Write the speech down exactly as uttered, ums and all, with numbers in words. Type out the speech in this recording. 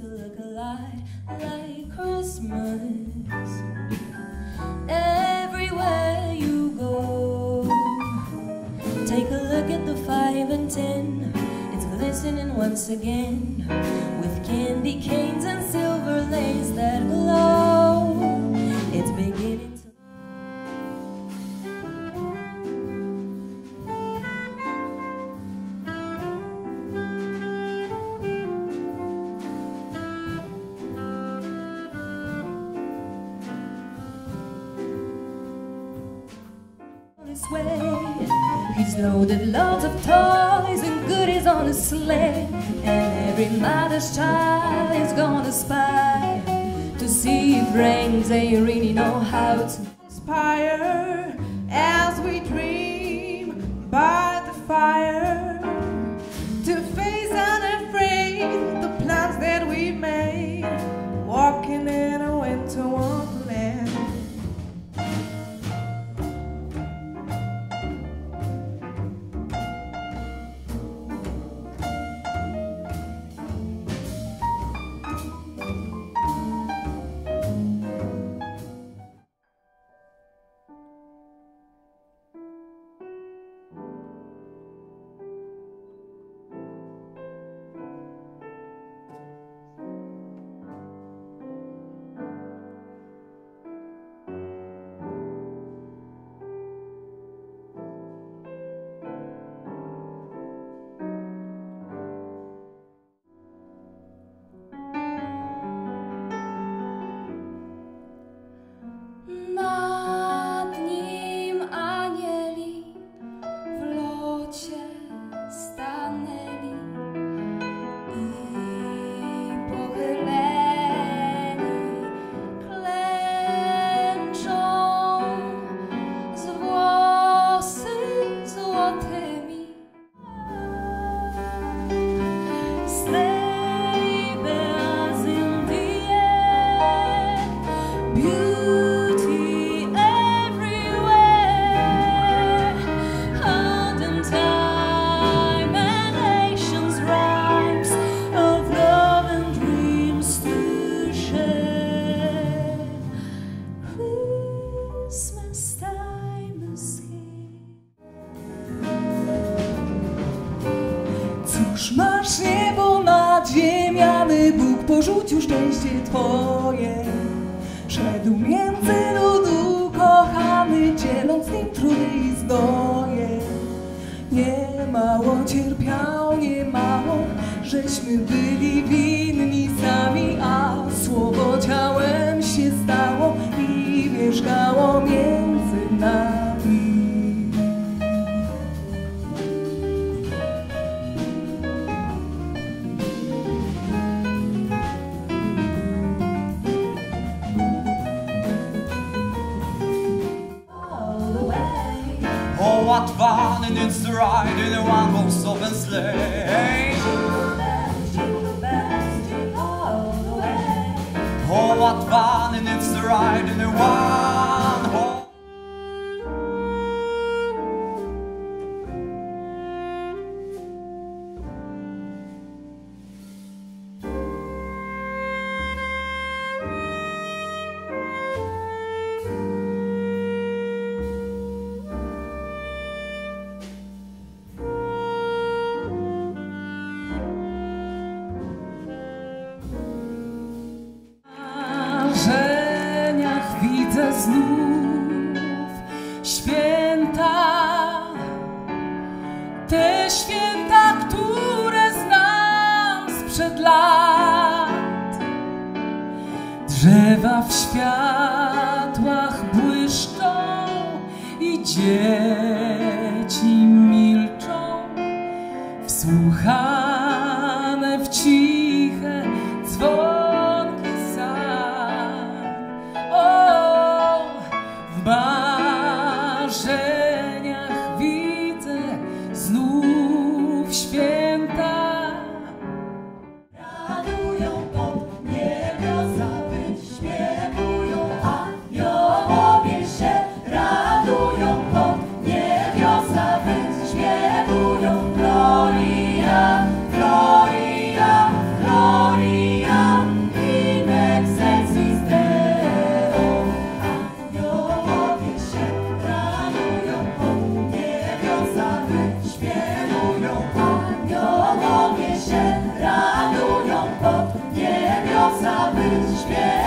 to look a lot like Christmas. Everywhere you go, take a look at the five and ten. It's glistening once again with candy canes and silver lanes that glow. It's beginning. Way. He's loaded loads of toys and goodies on his sleigh, and every mother's child is gonna spy to see if brains they really know how to inspire as we dream by the fire to face unafraid the plans that we made, walking in a winter wonderland. Masz niebo nadziemiany, Bóg porzucił szczęście twoje. Szedł między ludu kochany, dzieląc nim trudy i zdoje. Nie mało cierpiał, nie mało, żeśmy byli winni sami, a słowo ciałem się stało i mieszkało między nami. Oh, what fun it is to ride in a one-horse open sleigh! Jingle bells, jingle all the way! Oh, what fun it is to ride in a one-horse... Znów święta, te święta, które znam sprzed lat. Drzewa w światłach błyszczą i dzieci milczą, wsłuchane w ciche dzwony. Gloria, Gloria. można być śmiech.